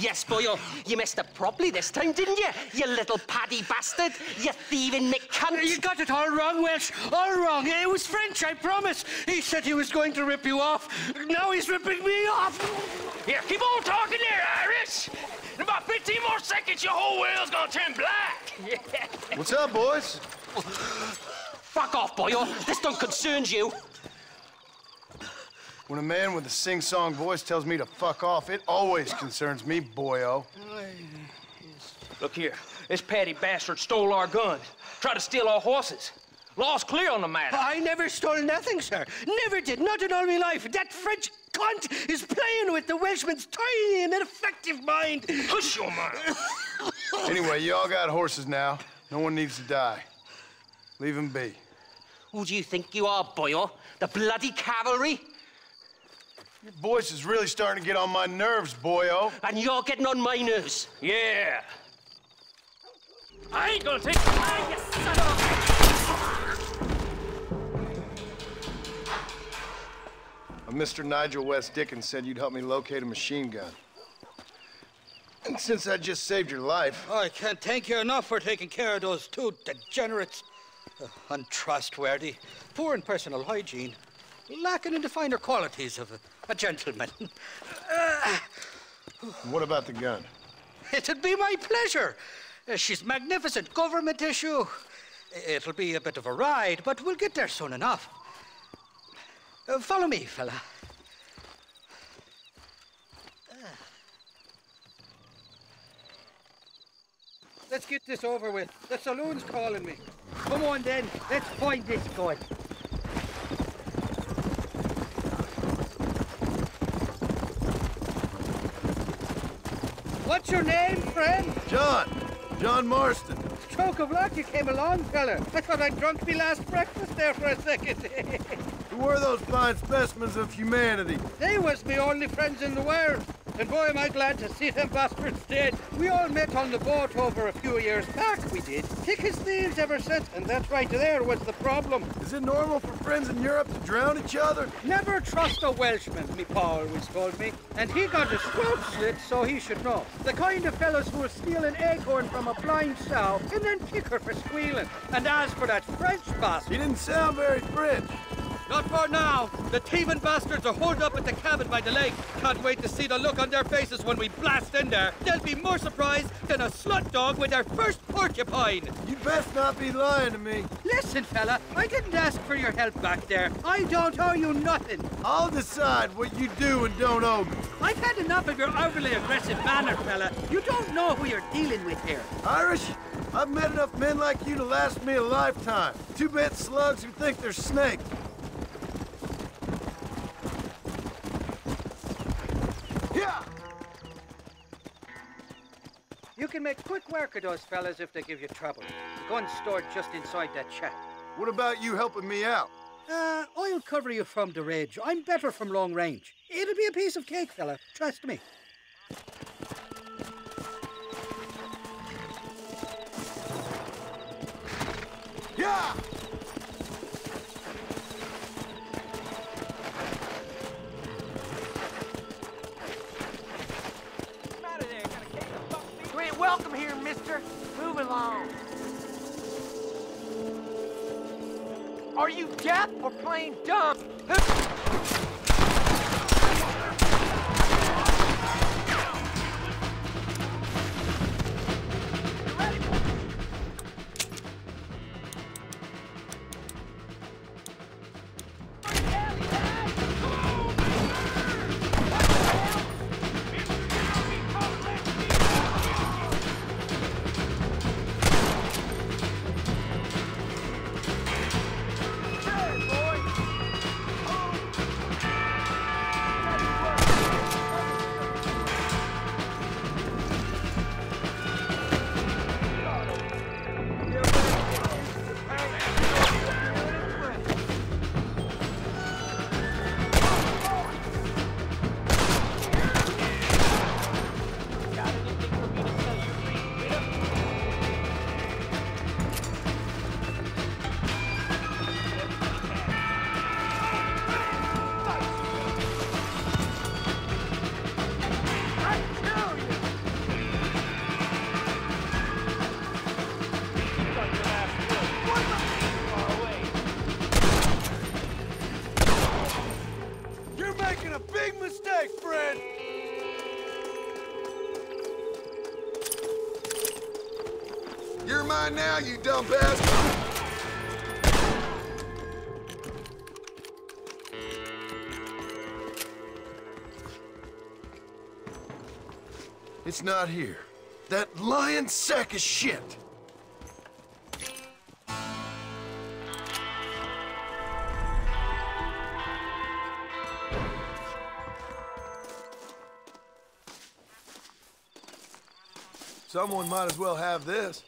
Yes, boy, you messed up properly this time, didn't you? You little paddy bastard. You thieving McCunt. You got it all wrong, Welsh. All wrong. It was French, I promise. He said he was going to rip you off. Now he's ripping me off. Yeah, keep on talking there, Irish. In about 15 more seconds, your whole world's gonna turn black. Yeah. What's up, boys? Fuck off, boyo. This don't concern you. When a man with a sing-song voice tells me to fuck off, it always concerns me, boyo. Look here. This paddy bastard stole our guns, tried to steal our horses. Law's clear on the matter. I never stole nothing, sir. Never did. Not in all my life. That French cunt is playing with the Welshman's tiny and ineffective mind. Hush your mind. Anyway, you all got horses now. No one needs to die. Leave him be. Who do you think you are, boyo? The bloody cavalry? Your voice is really starting to get on my nerves, boyo. And you're getting on my nerves. Yeah. I ain't gonna take... Ah, you son of... Mr. Nigel West Dickens said you'd help me locate a machine gun. And since I just saved your life... Oh, I can't thank you enough for taking care of those two degenerates. Untrustworthy, poor in personal hygiene, lacking in the finer qualities of a gentleman. What about the gun? It'd be my pleasure. She's magnificent, government issue. It'll be a bit of a ride, but we'll get there soon enough. Follow me, fella. Let's get this over with. The saloon's calling me. Come on, then. Let's find this guy. What's your name, friend? John. John Marston. Stroke of luck you came along, fella. I thought I'd drunk me last breakfast there for a second. Who were those fine specimens of humanity? They was me only friends in the world. And boy, am I glad to see them bastards dead. We all met on the boat over a few years back, we did. Thick as thieves ever since, and that right there was the problem. Is it normal for friends in Europe to drown each other? Never trust a Welshman, me pa always told me. And he got his throat slit, so he should know. The kind of fellas who'll steal an acorn from a blind sow and then kick her for squealing. And as for that French bastard... He didn't sound very French. Not for now. The thieving bastards are holed up at the cabin by the lake. Can't wait to see the look on their faces when we blast in there. They'll be more surprised than a slut dog with their first porcupine. You'd best not be lying to me. Listen, fella, I didn't ask for your help back there. I don't owe you nothing. I'll decide what you do and don't owe me. I've had enough of your overly aggressive manner, fella. You don't know who you're dealing with here. Irish? I've met enough men like you to last me a lifetime. Two-bit slugs who think they're snakes. You can make quick work of those fellas if they give you trouble. The gun's stored just inside that shack. What about you helping me out? I'll cover you from the ridge. I'm better from long range. It'll be a piece of cake, fella. Trust me. Yeah! Welcome here, mister. Move along. Are you deaf or plain dumb? big mistake, friend! You're mine now, you dumb bastard! It's not here. That lion sack of shit! Someone might as well have this.